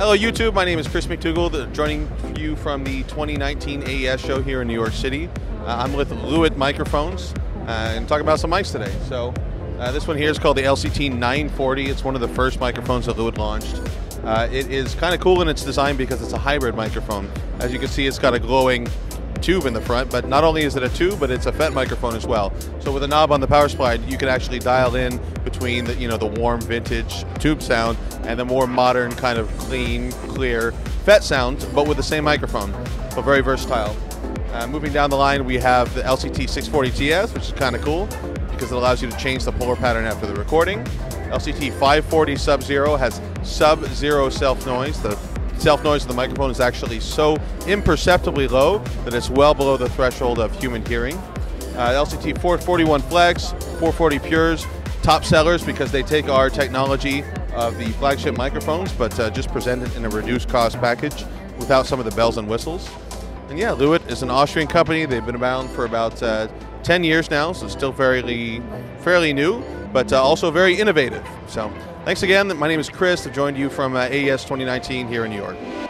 Hello YouTube, my name is Chris McDougall, joining you from the 2019 AES show here in New York City. I'm with Lewitt microphones and talking about some mics today. So this one here is called the LCT 940. It's one of the first microphones that Lewitt launched. It is kind of cool in its design because it's a hybrid microphone. As you can see, it's got a glowing tube in the front, but not only is it a tube, but it's a FET microphone as well. So with a knob on the power supply, you can actually dial in between the, the warm vintage tube sound and the more modern kind of clean, clear FET sound, but with the same microphone. So very versatile. Moving down the line, we have the LCT 640TS, which is kind of cool because it allows you to change the polar pattern after the recording. LCT 540 Sub-Zero has sub-zero self noise. The self noise of the microphone is actually so imperceptibly low that it's well below the threshold of human hearing. LCT 441 Flex, 440 Pures, top sellers because they take our technology of the flagship microphones, but just present it in a reduced cost package without some of the bells and whistles. And yeah, Lewitt is an Austrian company. They've been around for about 10 years now, so still fairly new, but also very innovative. So thanks again. My name is Chris. I've joined you from AES 2019 here in New York.